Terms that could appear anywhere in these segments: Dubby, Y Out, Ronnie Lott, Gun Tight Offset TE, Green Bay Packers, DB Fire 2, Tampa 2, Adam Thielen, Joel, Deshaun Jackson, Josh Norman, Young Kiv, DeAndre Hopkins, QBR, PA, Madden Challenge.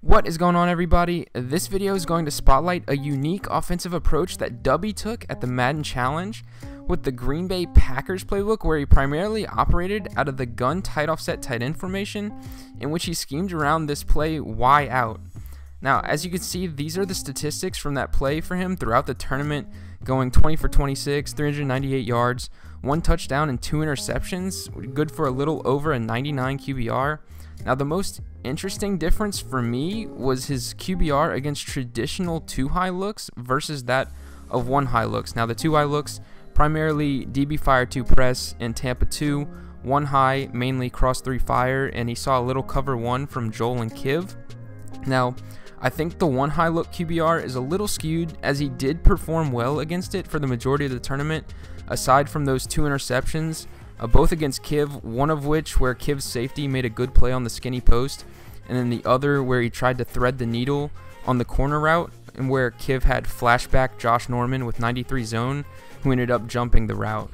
What is going on, everybody? This video is going to spotlight a unique offensive approach that Dubby took at the Madden Challenge with the Green Bay Packers playbook, where he primarily operated out of the gun tight offset tight end formation, in which he schemed around this play Y Out. Now, as you can see, these are the statistics from that play for him throughout the tournament, going 20 for 26, 398 yards, 1 touchdown and 2 interceptions, good for a little over a 99 QBR. Now, the most interesting difference for me was his QBR against traditional 2-high looks versus that of 1-high looks. Now, the 2-high looks, primarily DB fire 2 press and Tampa 2, 1-high mainly cross 3 fire, and he saw a little cover 1 from Joel and Kiv. Now, I think the 1-high look QBR is a little skewed, as he did perform well against it for the majority of the tournament, aside from those 2 interceptions. Both against Kiv, one of which where Kiv's safety made a good play on the skinny post, and then the other where he tried to thread the needle on the corner route, and where Kiv had flashback Josh Norman with 93 zone, who ended up jumping the route.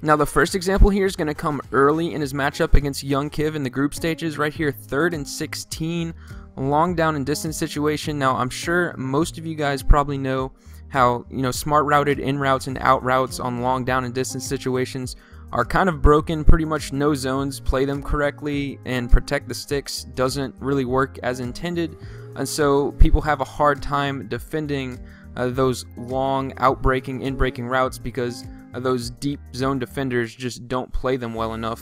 Now, the first example here is going to come early in his matchup against Young Kiv in the group stages, right here, 3rd and 16, long down and distance situation. Now, I'm sure most of you guys probably know how, smart routed in routes and out routes on long down and distance situations are kind of broken. Pretty much no zones play them correctly, and protect the sticks doesn't really work as intended, and so people have a hard time defending those long outbreaking in-breaking routes because those deep zone defenders just don't play them well enough,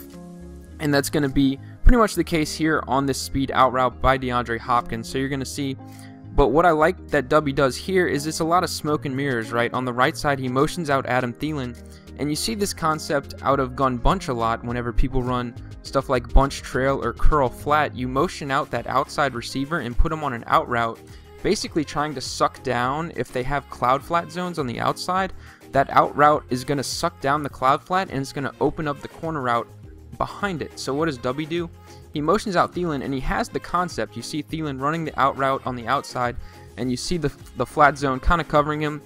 and that's going to be pretty much the case here on this speed out route by DeAndre Hopkins. So you're going to see, but what I like that Dubby does here is it's a lot of smoke and mirrors, right? On the right side, he motions out Adam Thielen, and you see this concept out of gun bunch a lot. Whenever people run stuff like bunch trail or curl flat, you motion out that outside receiver and put them on an out route, basically trying to suck down. If they have cloud flat zones on the outside, that out route is going to suck down the cloud flat, and it's going to open up the corner route behind it. So what does Dubby do? He motions out Thielen, and he has the concept. You see Thielen running the out route on the outside, and you see the flat zone kind of covering him,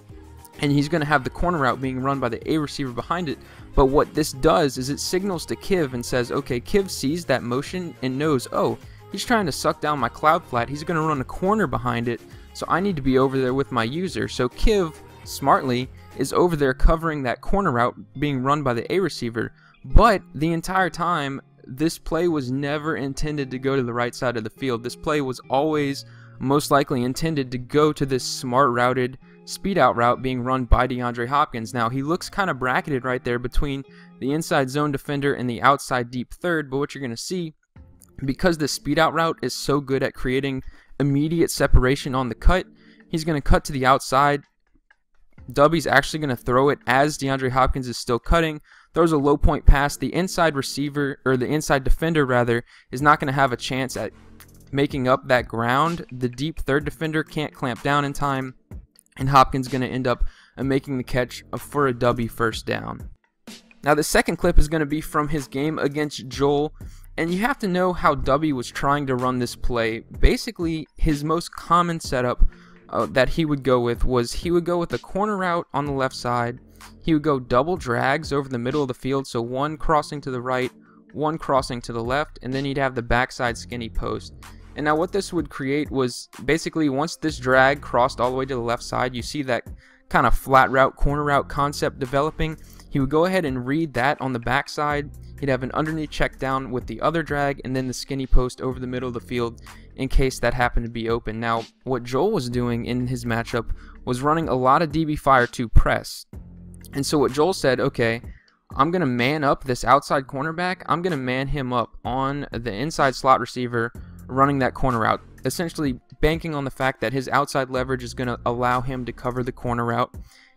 and he's going to have the corner route being run by the A receiver behind it. But what this does is it signals to Kiv and says, okay, Kiv sees that motion and knows, oh, he's trying to suck down my cloud flat. He's going to run a corner behind it, so I need to be over there with my user. So Kiv, smartly, is over there covering that corner route being run by the A receiver. But the entire time, this play was never intended to go to the right side of the field. This play was always most likely intended to go to this smart routed speed out route being run by DeAndre Hopkins. Now, he looks kind of bracketed right there between the inside zone defender and the outside deep third, but what you're going to see, because this speed out route is so good at creating immediate separation on the cut, he's going to cut to the outside. Dubby's actually going to throw it as DeAndre Hopkins is still cutting, throws a low point pass. The inside receiver, or the inside defender rather, is not going to have a chance at making up that ground. The deep third defender can't clamp down in time, and Hopkins going to end up making the catch for a Dubby first down. Now, the second clip is going to be from his game against Joel, and you have to know how Dubby was trying to run this play. Basically, his most common setup that he would go with was he would go with a corner route on the left side. He would go double drags over the middle of the field, so one crossing to the right, one crossing to the left, and then he'd have the backside skinny post. And now what this would create was basically, once this drag crossed all the way to the left side, you see that kind of flat route, corner route concept developing. He would go ahead and read that on the backside. He'd have an underneath check down with the other drag, and then the skinny post over the middle of the field in case that happened to be open. Now, what Joel was doing in his matchup was running a lot of DB fire to press. And so what Joel said, okay, I'm going to man up this outside cornerback. I'm going to man him up on the inside slot receiver running that corner route, essentially banking on the fact that his outside leverage is going to allow him to cover the corner route.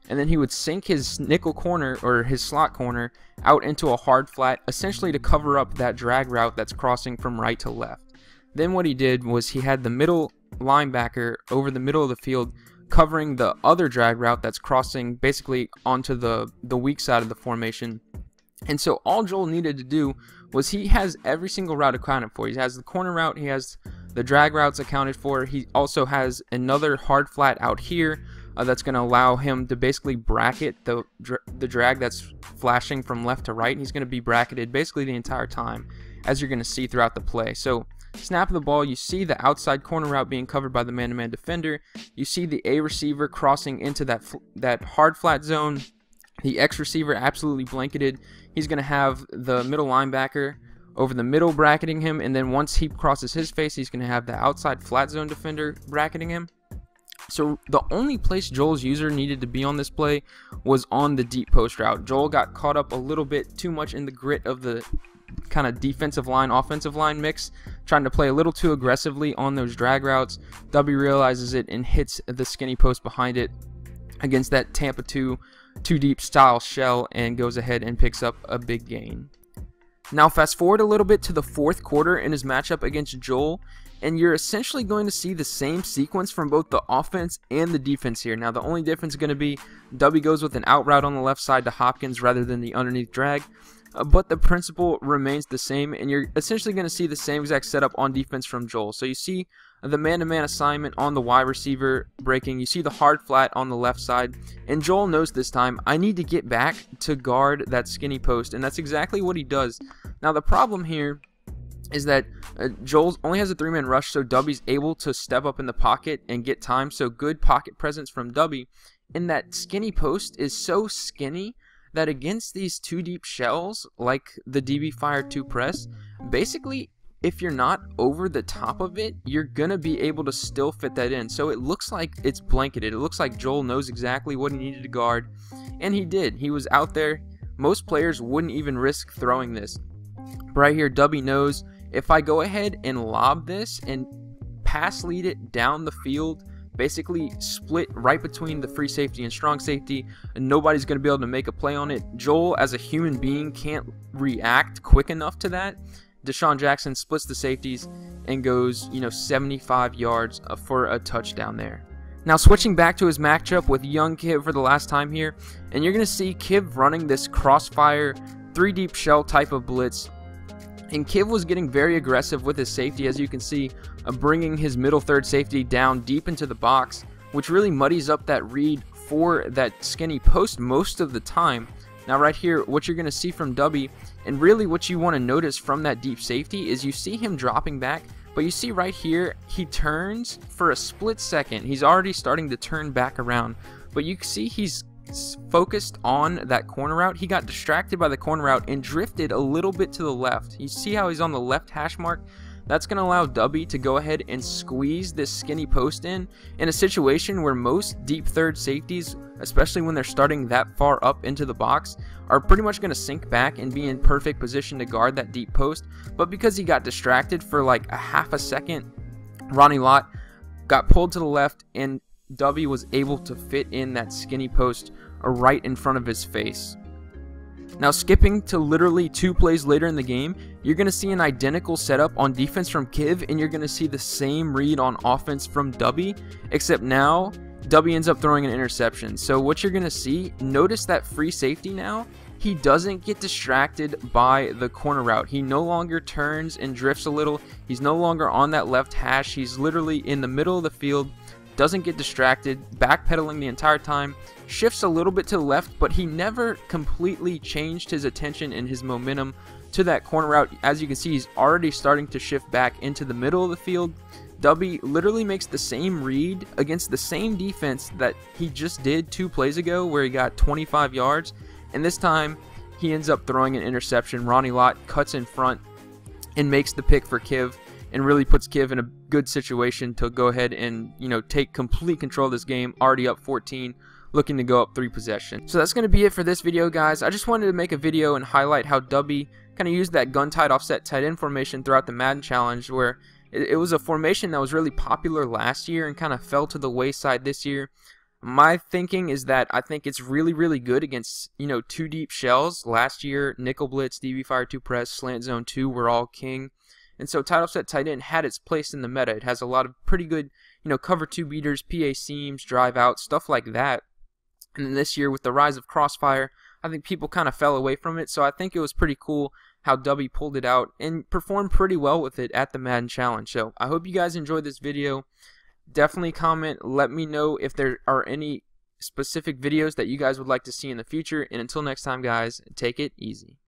And then he would sink his nickel corner, or his slot corner, out into a hard flat, essentially to cover up that drag route that's crossing from right to left. Then what he did was he had the middle linebacker over the middle of the field covering the other drag route that's crossing basically onto the weak side of the formation. And so all Joel needed to do was, he has every single route accounted for. He has the corner route, he has the drag routes accounted for. He also has another hard flat out here that's going to allow him to basically bracket the drag that's flashing from left to right. And he's going to be bracketed basically the entire time, as you're going to see throughout the play. So snap of the ball, you see the outside corner route being covered by the man-to-man defender. You see the A receiver crossing into that hard flat zone. The X receiver absolutely blanketed. He's going to have the middle linebacker over the middle bracketing him, and then once he crosses his face, he's going to have the outside flat zone defender bracketing him. So the only place Joel's user needed to be on this play was on the deep post route. Joel got caught up a little bit too much in the grit of the kind of defensive line, offensive line mix, trying to play a little too aggressively on those drag routes. Dubby realizes it and hits the skinny post behind it against that Tampa 2 deep style shell and goes ahead and picks up a big gain. Now fast forward a little bit to the fourth quarter in his matchup against Joel, and you're essentially going to see the same sequence from both the offense and the defense here. Now the only difference is going to be Dubby goes with an out route on the left side to Hopkins rather than the underneath drag, but the principle remains the same, and you're essentially going to see the same exact setup on defense from Joel. So you see the man-to-man assignment on the wide receiver breaking. You see the hard flat on the left side, and Joel knows this time, I need to get back to guard that skinny post, and that's exactly what he does. Now the problem here is that Joel only has a three-man rush, so Dubby's able to step up in the pocket and get time, so good pocket presence from Dubby, and that skinny post is so skinny that against these two deep shells, like the DB Fire 2 press, basically, if you're not over the top of it, you're going to be able to still fit that in. So it looks like it's blanketed. It looks like Joel knows exactly what he needed to guard, and he did. He was out there. Most players wouldn't even risk throwing this. But right here, Dubby knows if I go ahead and lob this and pass lead it down the field, basically split right between the free safety and strong safety, and nobody's going to be able to make a play on it. Joel, as a human being, can't react quick enough to that. Deshaun Jackson splits the safeties and goes, 75 yards for a touchdown there. Now switching back to his matchup with Young Kiv for the last time here, and you're going to see Kiv running this crossfire, three deep shell type of blitz, and Kiv was getting very aggressive with his safety, as you can see, bringing his middle third safety down deep into the box, which really muddies up that read for that skinny post most of the time. Now right here, what you're going to see from Dubby, and really what you want to notice from that deep safety, is you see him dropping back, but you see right here, he turns for a split second. He's already starting to turn back around, but you see he's focused on that corner route. He got distracted by the corner route and drifted a little bit to the left. You see how he's on the left hash mark? That's going to allow Dubby to go ahead and squeeze this skinny post in a situation where most deep third safeties, especially when they're starting that far up into the box, are pretty much going to sink back and be in perfect position to guard that deep post. But because he got distracted for like a half a second, Ronnie Lott got pulled to the left, and Dubby was able to fit in that skinny post right in front of his face. Now skipping to literally two plays later in the game, you're going to see an identical setup on defense from Kiv, and you're going to see the same read on offense from Dubby, except now Dubby ends up throwing an interception. So what you're going to see, notice that free safety now, he doesn't get distracted by the corner route. He no longer turns and drifts a little. He's no longer on that left hash. He's literally in the middle of the field, doesn't get distracted, backpedaling the entire time, shifts a little bit to the left, but he never completely changed his attention and his momentum to that corner route. As you can see, he's already starting to shift back into the middle of the field. Dubby literally makes the same read against the same defense that he just did two plays ago where he got 25 yards, and this time he ends up throwing an interception. Ronnie Lott cuts in front and makes the pick for Kiv, and really puts Kiv in a good situation to go ahead and take complete control of this game, already up 14, looking to go up 3 possessions. So that's going to be it for this video, guys. I just wanted to make a video and highlight how Dubby kind of used that gun tight offset tight end formation throughout the Madden Challenge, where it was a formation that was really popular last year and kind of fell to the wayside this year. My thinking is that I think it's really, really good against, two deep shells. Last year, nickel blitz, DB Fire 2 press, slant zone 2 were all king. And so tight offset tight end had its place in the meta. It has a lot of pretty good, cover 2 beaters, PA seams, drive out, stuff like that. And then this year with the rise of crossfire, I think people kind of fell away from it. So I think it was pretty cool how Dubby pulled it out and performed pretty well with it at the Madden Challenge. So I hope you guys enjoyed this video. Definitely comment. Let me know if there are any specific videos that you guys would like to see in the future. And until next time, guys, take it easy.